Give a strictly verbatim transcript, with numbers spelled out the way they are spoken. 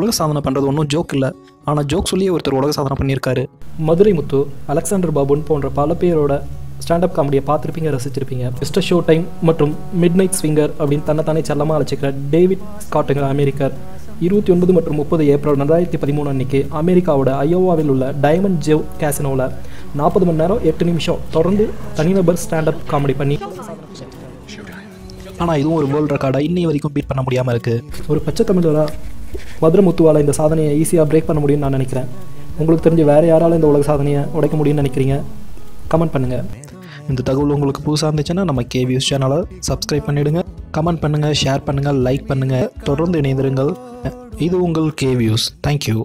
உலக சாதனை பண்ணுறது ஒன்றும் ஜோக் இல்லை. ஆனால் ஜோக் சொல்லியே ஒருத்தர் உலக சாதனை பண்ணியிருக்காரு. மதுரை முத்து, அலெக்சாண்டர் பாபுன் போன்ற பல பேரோட ஸ்டாண்டப் காமெடியை பார்த்துருப்பீங்க, ரசிச்சிருப்பீங்க. மிஸ்டர் ஷோ டைம் மற்றும் மிட் நைட் ஸ்விங்கர் அப்படின்னு தன்னைத்தானே செல்லமாக அழைச்சிக்கிற டேவிட் ஸ்காட்டுங்கிற அமெரிக்கர் இருபத்தி ஒன்பது மற்றும் முப்பது ஏப்ரல் ரெண்டாயிரத்தி பதிமூணு அன்றைக்கி அமெரிக்காவோட அயோவாவில் உள்ள டைமண்ட் ஜெவ் கேசினோவில் நாற்பது மணி நேரம் எட்டு நிமிஷம் தொடர்ந்து தனிநபர் ஸ்டாண்டப் காமெடி பண்ணி, ஆனால் இதுவும் ஒரு வேர்ல்டு ரெக்கார்டாக இன்னி வரைக்கும் பீட் பண்ண முடியாமல் இருக்குது. ஒரு பச்சை தமிழராக மதுரை முத்துவால் இந்த சாதனையை ஈஸியாக பிரேக் பண்ண முடியும்னு நான் நினைக்கிறேன். உங்களுக்கு தெரிஞ்சு வேறு யாரால் இந்த உலக சாதனையை உடைக்க முடியும்னு நினைக்கிறீங்க? கமெண்ட் பண்ணுங்கள். இந்த தகவல் உங்களுக்கு புதுசாக இருந்துச்சுன்னா நம்ம கேவியூஸ் சேனலை சப்ஸ்கிரைப் பண்ணிவிடுங்க, கமெண்ட் பண்ணுங்கள், ஷேர் பண்ணுங்கள், லைக் பண்ணுங்கள், தொடர்ந்து இணைந்திருங்கள். இது உங்கள் கேவியூஸ். தேங்க்யூ.